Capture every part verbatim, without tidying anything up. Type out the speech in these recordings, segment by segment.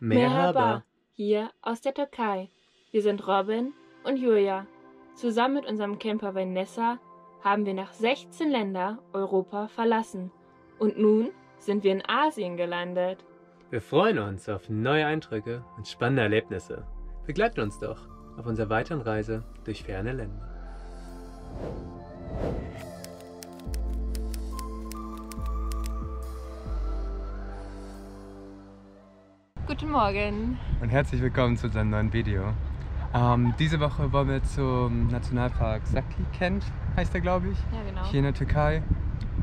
Merhaba, hier aus der Türkei. Wir sind Robin und Julia. Zusammen mit unserem Campervan Nessa haben wir nach sechzehn Ländern Europa verlassen. Und nun sind wir in Asien gelandet. Wir freuen uns auf neue Eindrücke und spannende Erlebnisse. Begleitet uns doch auf unserer weiteren Reise durch ferne Länder. Guten Morgen und herzlich willkommen zu unserem neuen Video. Ähm, diese Woche wollen wir zum Nationalpark Saklikent, heißt der, glaube ich, ja, genau. Hier in der Türkei.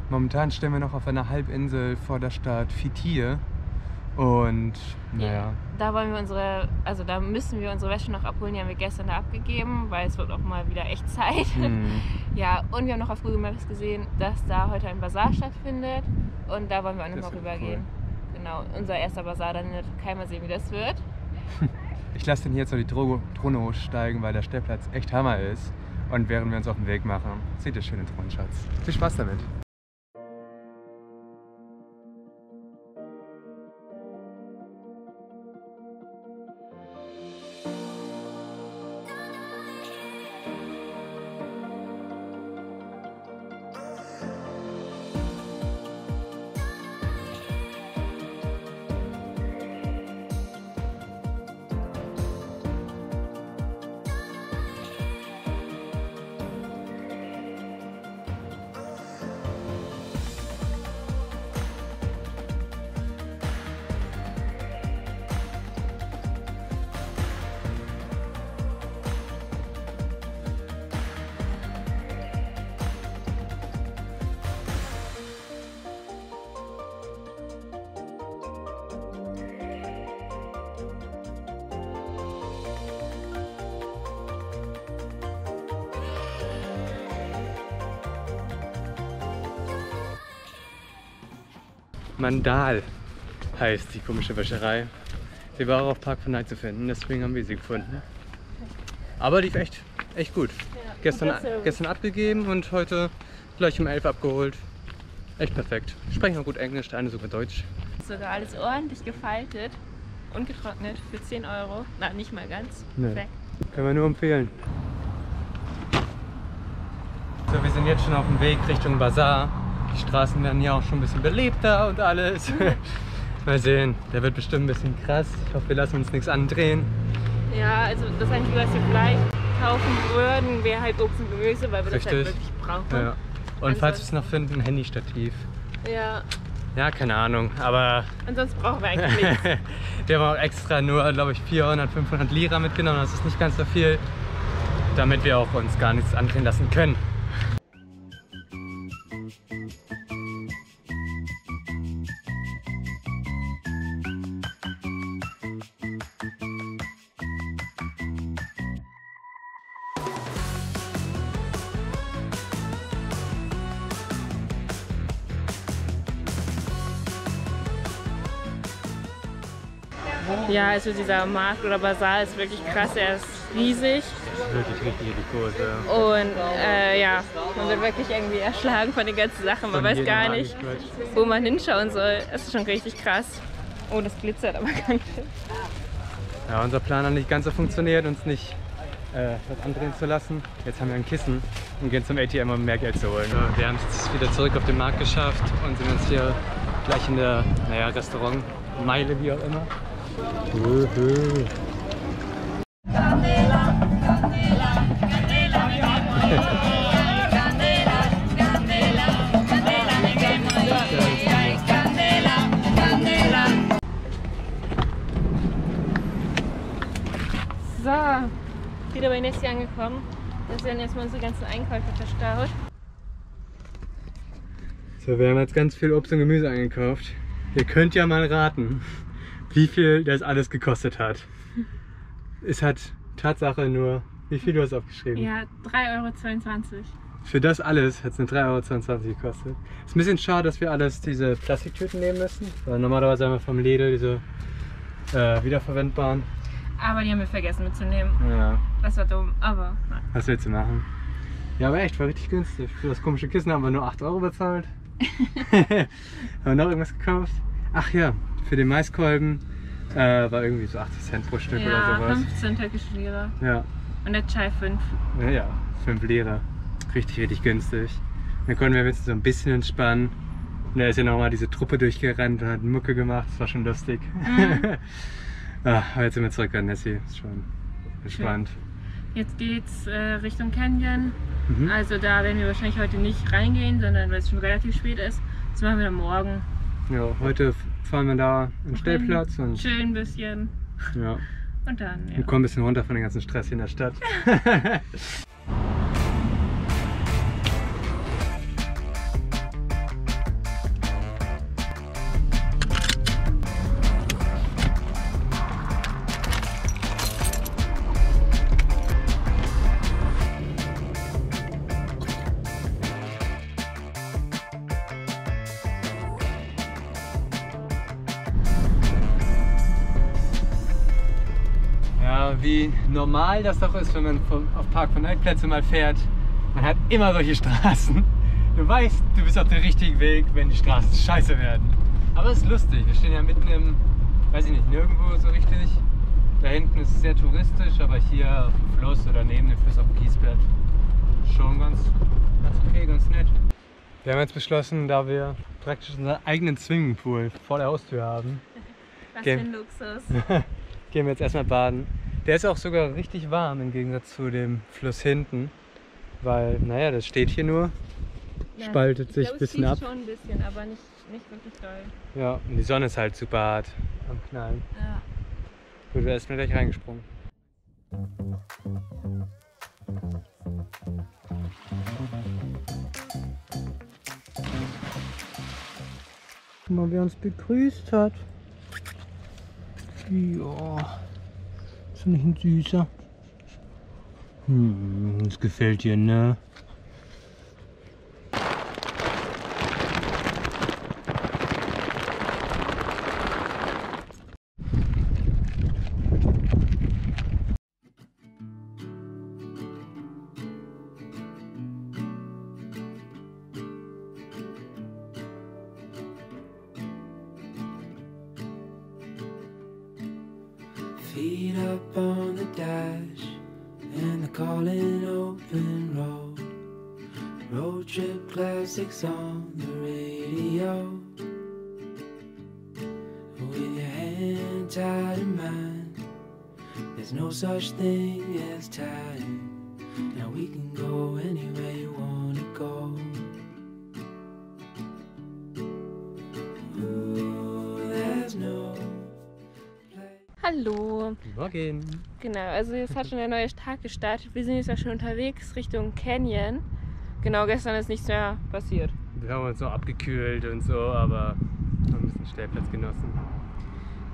Momentan stehen wir noch auf einer Halbinsel vor der Stadt Fethiye und naja. Ja, da wollen wir unsere, also da müssen wir unsere Wäsche noch abholen, die haben wir gestern da abgegeben, weil es wird auch mal wieder echt Zeit. Hm. Ja, und wir haben noch auf Google Maps gesehen, dass da heute ein Basar stattfindet und da wollen wir auch noch mal rübergehen. Cool. Genau, unser erster Basar, dann wird keiner sehen, wie das wird. Ich lasse den hier jetzt noch die Drohne hochsteigen, weil der Stellplatz echt Hammer ist. Und während wir uns auf den Weg machen, seht ihr schöne Drohnen, Schatz. Viel Spaß damit! Mandal heißt die komische Wäscherei. Sie war auch auf Park von Night zu finden, deswegen haben wir sie gefunden. Aber lief echt, echt gut. Ja, gestern, gestern abgegeben und heute gleich um elf abgeholt. Echt perfekt. Sprechen auch gut Englisch, der eine sogar Deutsch. Sogar alles ordentlich gefaltet und getrocknet für zehn Euro. Na, nicht mal ganz. Nee. Perfekt. Können wir nur empfehlen. So, wir sind jetzt schon auf dem Weg Richtung Basar. Die Straßen werden ja auch schon ein bisschen belebter und alles. Mal sehen, der wird bestimmt ein bisschen krass. Ich hoffe, wir lassen uns nichts andrehen. Ja, also das Einzige, was wir vielleicht kaufen würden, wäre halt Obst und Gemüse, weil wir Richtig. Das halt wirklich brauchen. Ja. Und Ansonsten, falls wir es noch finden, ein Handystativ. Ja. Ja, keine Ahnung, aber... Ansonsten brauchen wir eigentlich nichts. Wir haben auch extra nur, glaube ich, vierhundert, fünfhundert Lira mitgenommen. Das ist nicht ganz so viel, damit wir auch uns gar nichts andrehen lassen können. Ja, also dieser Markt oder Basar ist wirklich krass, er ist riesig. Das ist wirklich richtig groß, ja. Und äh, ja, man wird wirklich irgendwie erschlagen von den ganzen Sachen, man von weiß gar Markt nicht, Quatsch. Wo man hinschauen soll. Es ist schon richtig krass. Oh, das glitzert aber ganz schön. Ja, unser Plan hat nicht ganz so funktioniert, uns nicht äh, was andrehen zu lassen. Jetzt haben wir ein Kissen und gehen zum A T M, um mehr Geld zu holen. Ja, wir haben es wieder zurück auf den Markt geschafft und sind jetzt hier gleich in der, naja, Restaurant, Meile, wie auch immer. So, wieder bei Nessie angekommen. Das werden erstmal unsere ganzen Einkäufe verstaut. So, wir haben jetzt ganz viel Obst und Gemüse eingekauft. Ihr könnt ja mal raten, wie viel das alles gekostet hat. Es hat Tatsache nur, wie viel du hast aufgeschrieben? Ja, drei Euro zweiundzwanzig. Für das alles hat es nur drei Euro zweiundzwanzig gekostet. Ist ein bisschen schade, dass wir alles diese Plastiktüten nehmen müssen. Weil normalerweise haben wir vom Lidl diese äh, wiederverwendbaren. Aber die haben wir vergessen mitzunehmen. Ja. Das war dumm, aber nein. Was willst du machen? Ja, aber echt, war richtig günstig. Für das komische Kissen haben wir nur acht Euro bezahlt. Haben wir noch irgendwas gekauft? Ach ja, für den Maiskolben Äh, war irgendwie so achtzig Cent pro Stück, ja, oder sowas. fünfzehn türkische Lira. Ja. Und der Chai fünf. Ja, ja, fünf Lira. Richtig, richtig günstig. Dann konnten wir jetzt so ein bisschen entspannen. Und da ist ja nochmal diese Truppe durchgerannt und hat Mucke gemacht. Das war schon lustig. Mhm. Ach, aber jetzt sind wir zurück an Nessie. Ist schon entspannt. Schön. Jetzt geht's äh, Richtung Canyon. Mhm. Also da werden wir wahrscheinlich heute nicht reingehen, sondern weil es schon relativ spät ist. Das machen wir dann morgen. Ja, heute fahren wir da einen Stellplatz und chillen ein bisschen. Ja. Und dann, ja. Und kommen ein bisschen runter von dem ganzen Stress hier in der Stadt. Wie normal das doch ist, wenn man vom, auf Park- und Altplätze mal fährt. Man hat immer solche Straßen. Du weißt, du bist auf dem richtigen Weg, wenn die Straßen scheiße werden. Aber es ist lustig. Wir stehen ja mitten im, weiß ich nicht, nirgendwo so richtig. Da hinten ist es sehr touristisch, aber hier auf dem Fluss oder neben dem Fluss auf dem Kiesbett schon ganz, ganz okay, ganz nett. Wir haben jetzt beschlossen, da wir praktisch unseren eigenen Swimmingpool vor der Haustür haben. Was für ein Luxus. Gehen wir jetzt erstmal baden. Der ist auch sogar richtig warm im Gegensatz zu dem Fluss hinten, weil, naja, das steht hier nur, ja, spaltet sich glaub, ein bisschen ab. Schon ein bisschen, aber nicht, nicht wirklich doll. Ja, und die Sonne ist halt super hart am Knallen. Ja. Gut, wir sind gleich reingesprungen. Guck mal, wer uns begrüßt hat. Ja. Nicht ein süßer. Hm, das gefällt dir, ne? Feet up on the dash and the calling open road. Road trip classics on the radio. With your hand tied in mine, there's no such thing as time. Now we can go anywhere you wanna go. Hallo! Guten Morgen! Genau, also jetzt hat schon der neue Tag gestartet. Wir sind jetzt auch schon unterwegs Richtung Canyon. Genau, gestern ist nichts mehr passiert. Wir haben uns noch abgekühlt und so, aber haben ein bisschen Stellplatz genossen.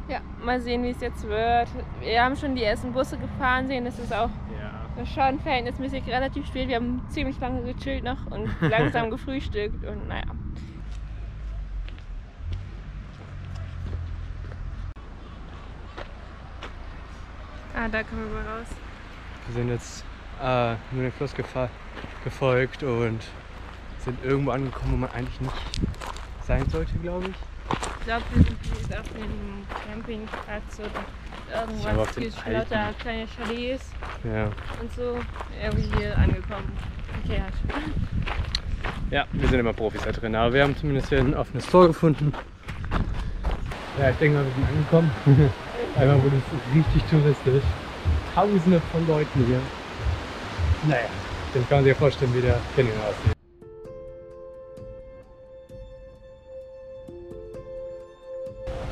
Ja, mal sehen, wie es jetzt wird. Wir haben schon die ersten Busse gefahren sehen, das ist auch ja. schon verhältnismäßig relativ spät. Wir haben ziemlich lange gechillt noch und langsam gefrühstückt und naja. Ah, da kommen wir mal raus. Wir sind jetzt äh, nur dem Fluss gefolgt und sind irgendwo angekommen, wo man eigentlich nicht sein sollte, glaube ich. Ich glaube, wir sind jetzt auf dem Campingplatz oder irgendwas, viel lauter kleine Chalets ja. und so irgendwie hier angekommen. Okay, halt. Ja, wir sind immer Profis da drin, aber wir haben zumindest hier ein offenes Tor gefunden. Ja, ich denke mal, wir sind angekommen. Einmal wurde es richtig touristisch. Tausende von Leuten hier. Naja, das kann man sich ja vorstellen, wie der Canyon aussieht.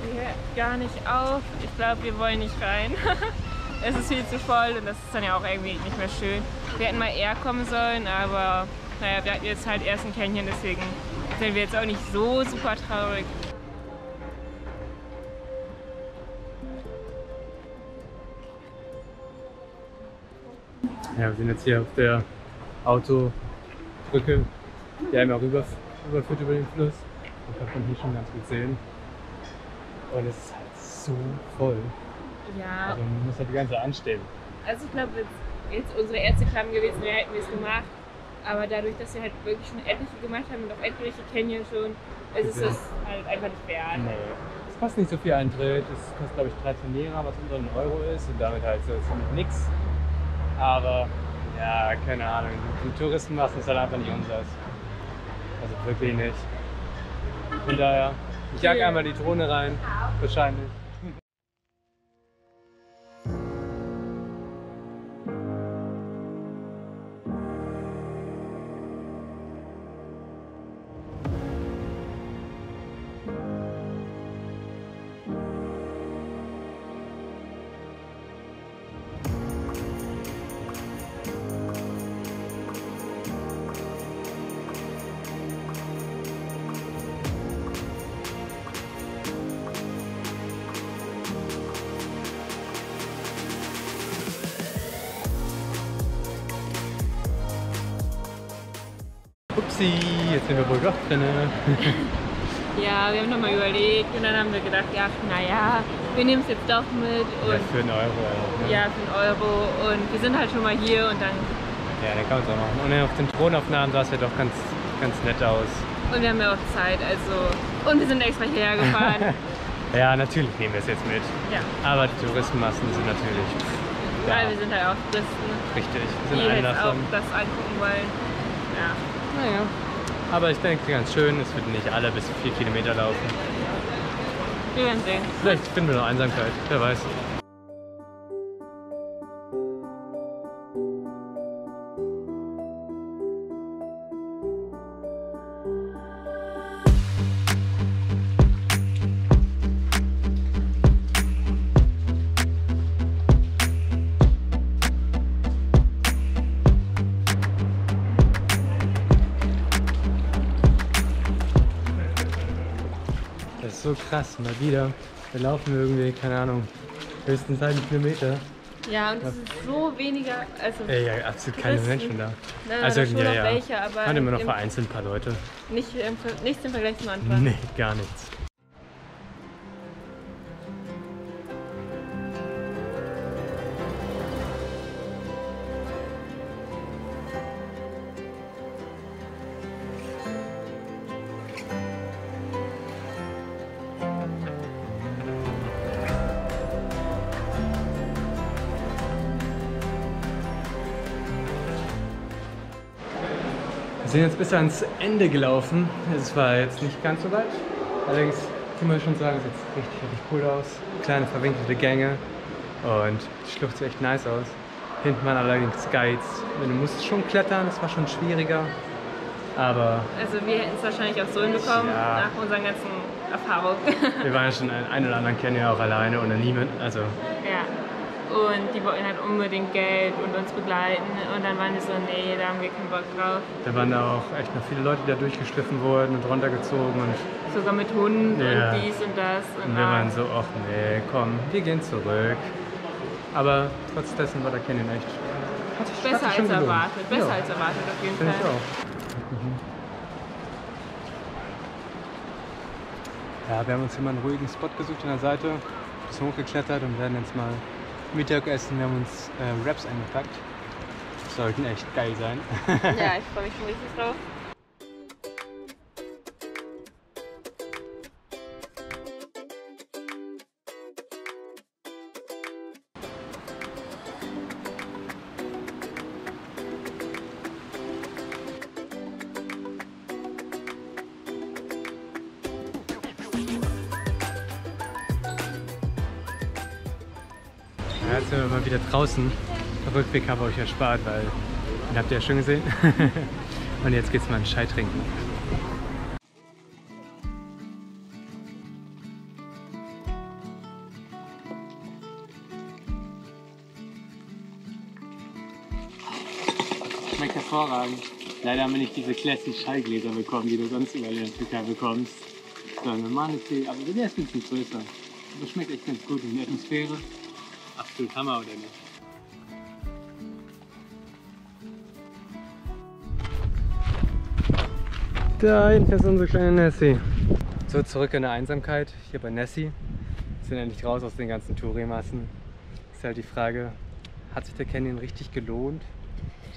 Wir hören gar nicht auf. Ich glaube, wir wollen nicht rein. Es ist viel zu voll und das ist dann ja auch irgendwie nicht mehr schön. Wir hätten mal eher kommen sollen, aber naja, wir hatten jetzt halt erst einen Canyon, deswegen sind wir jetzt auch nicht so super traurig. Ja, wir sind jetzt hier auf der Autobrücke, die einmal rüber, rüberführt über den Fluss. Das kann man hier schon ganz gut sehen. Und es ist halt so voll. Ja. Also man muss halt die ganze Zeit anstehen. Also ich glaube, jetzt unsere erste Klamm gewesen wäre, hätten wir es gemacht. Aber dadurch, dass wir halt wirklich schon etliche gemacht haben und auch etliche Canyon schon, ist es das halt einfach nicht wert. Nee. es kostet nicht so viel Eintritt, es kostet glaube ich dreizehn Lira, was unter einem Euro ist und damit halt so ziemlich nichts. Aber ja, keine Ahnung, die Touristen machen es halt einfach nicht unseres. Also wirklich nicht. Von daher, ich jag einmal die Drohne rein, wahrscheinlich. Upsi, jetzt sind wir wohl doch drin. Ja, wir haben nochmal überlegt und dann haben wir gedacht, ja, naja, wir nehmen es jetzt doch mit. Und ja, für einen Euro. Ne? Ja, für einen Euro. Und wir sind halt schon mal hier und dann... Ja, dann kann man es auch machen. Und auf den Drohnenaufnahmen sah es ja doch ganz, ganz nett aus. Und wir haben ja auch Zeit, also... Und wir sind extra hierher gefahren. Ja, natürlich nehmen wir es jetzt mit. Ja. Aber die Touristenmassen sind natürlich... Ja, ja, wir sind halt auch Touristen. Richtig, wir sind die jetzt auch das angucken wollen. Ja. Naja, aber ich denke ganz schön, es wird nicht alle bis vier Kilometer laufen. Wir werden sehen. Vielleicht finden wir noch Einsamkeit, wer weiß. So krass, mal wieder. Wir laufen irgendwie, keine Ahnung, höchstens einen Kilometer. Ja, und es ist so weniger, also... Ey, ja, absolut keine Menschen da. Nein, also schon ja, noch ja. welche, aber... Waren immer noch vereinzelt ein paar Leute. Nicht, nichts im Vergleich zum Anfang. Nee, gar nichts. Wir sind jetzt bis ans Ende gelaufen. Es war jetzt nicht ganz so weit. Allerdings kann man schon sagen, es sieht richtig, richtig cool aus. Kleine verwinkelte Gänge und die Schlucht sieht echt nice aus. Hinten waren allerdings Guides. Du musst schon klettern, das war schon schwieriger. Aber also wir hätten es wahrscheinlich auch so hinbekommen, ja, nach unseren ganzen Erfahrungen. Wir waren ja schon einen, einen oder anderen kennen ja auch alleine oder niemand. Also. Ja. Und die wollten halt unbedingt Geld und uns begleiten und dann waren wir so, nee, da haben wir keinen Bock drauf. Da waren da auch echt noch viele Leute, die da durchgeschliffen wurden und runtergezogen. Und sogar mit Hunden, yeah, und dies und das. Und, und wir waren so, ach nee, komm, wir gehen zurück. Aber trotz dessen war der Canyon echt hat sich, besser hat sich als erwartet, besser ja. als erwartet auf jeden Fall. Find ich auch. Mhm. Ja, wir haben uns hier mal einen ruhigen Spot gesucht an der Seite, ein bisschen hochgeklettert und werden jetzt mal Mittagessen, wir haben uns äh, Wraps eingepackt. Sollten echt geil sein. Ja, ich freue mich schon richtig drauf. Jetzt sind wir mal wieder draußen. Den Rückweg habe ich euch erspart, weil den habt ihr ja schon gesehen. Und jetzt geht's mal einen Chai trinken. Schmeckt hervorragend. Leider haben wir nicht diese klassischen Chai-Gläser bekommen, die du sonst überall in der Türkei bekommst. Sondern normale Tee, aber der ist ein bisschen größer. Aber schmeckt echt ganz gut in der Atmosphäre. Absolut Hammer, oder nicht? Da hinten ist unsere kleine Nessie. So, zurück in der Einsamkeit, hier bei Nessie. Wir sind endlich raus aus den ganzen Tourimassen. Ist halt die Frage, hat sich der Canyon richtig gelohnt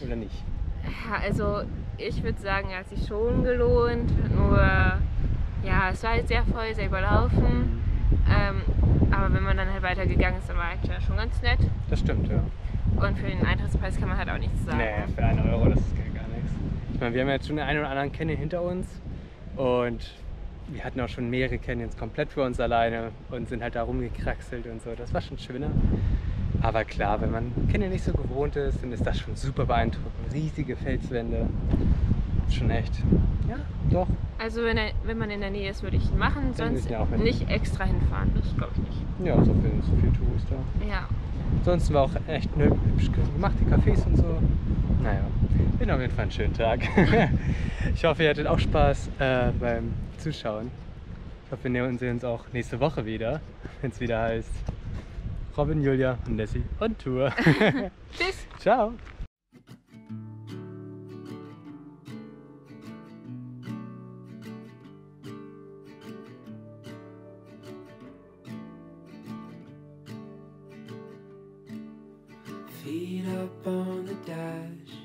oder nicht? Ja, also ich würde sagen, er hat sich schon gelohnt. Nur, ja, es war halt sehr voll, sehr überlaufen. Ähm, aber wenn man dann halt weitergegangen ist, dann war eigentlich schon ganz nett. Das stimmt, ja. Und für den Eintrittspreis kann man halt auch nichts sagen. Nee, für einen Euro, das ist gar nichts. Ich meine, wir haben ja jetzt schon den einen oder anderen Canyon hinter uns und wir hatten auch schon mehrere Canyons komplett für uns alleine und sind halt da rumgekraxelt und so. Das war schon schöner. Aber klar, wenn man Canyon nicht so gewohnt ist, dann ist das schon super beeindruckend. Riesige Felswände. Schon echt. Ja, doch. Also wenn, er, wenn man in der Nähe ist, würde ich ihn machen, dann sonst auch nicht extra hinfahren. Das glaube ich nicht. Ja, so viel, so viel Touristen. Ja. Ansonsten war auch echt ne, hübsch gemacht, die Cafés und so. Naja, bin auf jeden Fall einen schönen Tag. Ich hoffe, ihr hattet auch Spaß äh, beim Zuschauen. Ich hoffe, wir sehen uns auch nächste Woche wieder, wenn es wieder heißt Robin, Julia und Nessie on Tour. Tschüss. Ciao. Feet up on the dash.